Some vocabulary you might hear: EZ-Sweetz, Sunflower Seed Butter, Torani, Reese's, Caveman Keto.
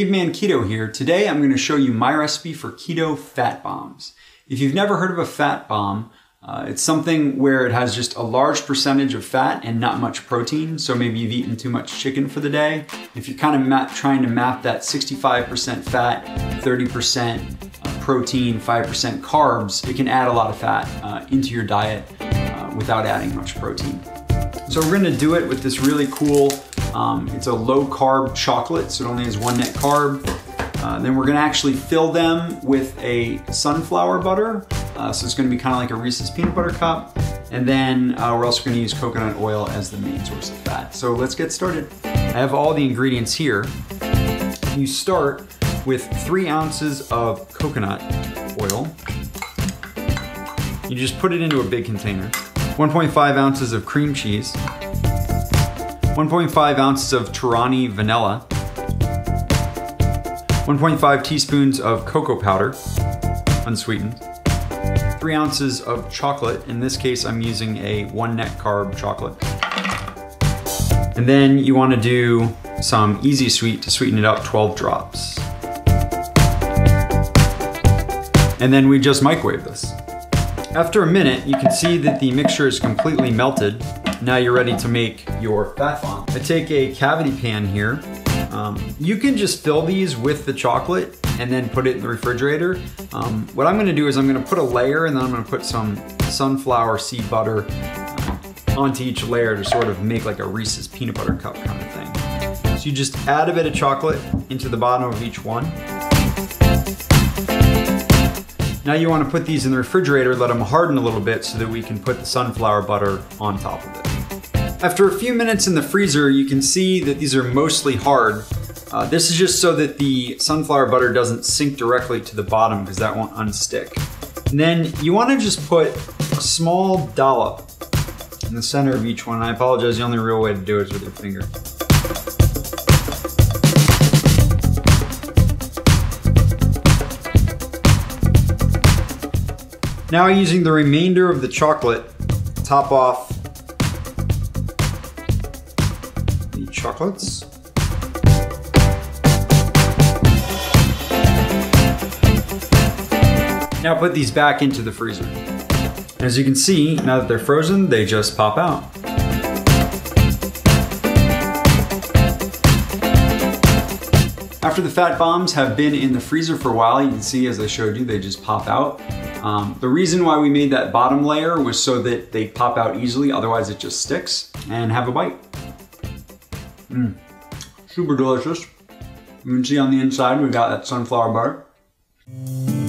Caveman Keto here. Today I'm going to show you my recipe for keto fat bombs. If you've never heard of a fat bomb, it's something where it has just a large percentage of fat and not much protein. So maybe you've eaten too much chicken for the day. If you're kind of trying to map that 65% fat, 30% protein, 5% carbs, it can add a lot of fat into your diet without adding much protein. So we're going to do it with this really cool, it's a low carb chocolate, so it only has one net carb. Then we're going to actually fill them with a sunflower butter. So it's going to be kind of like a Reese's peanut butter cup. And then we're also going to use coconut oil as the main source of fat. So let's get started. I have all the ingredients here. You start with 3 ounces of coconut oil. You just put it into a big container. 1.5 ounces of cream cheese. 1.5 ounces of Torani vanilla, 1.5 teaspoons of cocoa powder, unsweetened, 3 ounces of chocolate. In this case, I'm using a 1 net carb chocolate. And then you want to do some EZ-Sweetz to sweeten it up, 12 drops. And then we just microwave this. After a minute, you can see that the mixture is completely melted. Now you're ready to make your fat bomb. I take a cavity pan here. You can just fill these with the chocolate and then put it in the refrigerator. What I'm gonna do is I'm gonna put a layer and then I'm gonna put some sunflower seed butter onto each layer to sort of make like a Reese's peanut butter cup kind of thing. So you just add a bit of chocolate into the bottom of each one. Now you wanna put these in the refrigerator, let them harden a little bit so that we can put the sunflower butter on top of it. After a few minutes in the freezer, you can see that these are mostly hard. This is just so that the sunflower butter doesn't sink directly to the bottom because that won't unstick. And then you want to just put a small dollop in the center of each one. I apologize, the only real way to do it is with your finger. Now using the remainder of the chocolate, top off chocolates. Now put these back into the freezer. As you can see, now that they're frozen, they just pop out. After the fat bombs have been in the freezer for a while, you can see as I showed you, they just pop out. The reason why we made that bottom layer was so that they pop out easily, otherwise it just sticks. And have a bite. Super delicious. You can see on the inside, we've got that sunflower butter.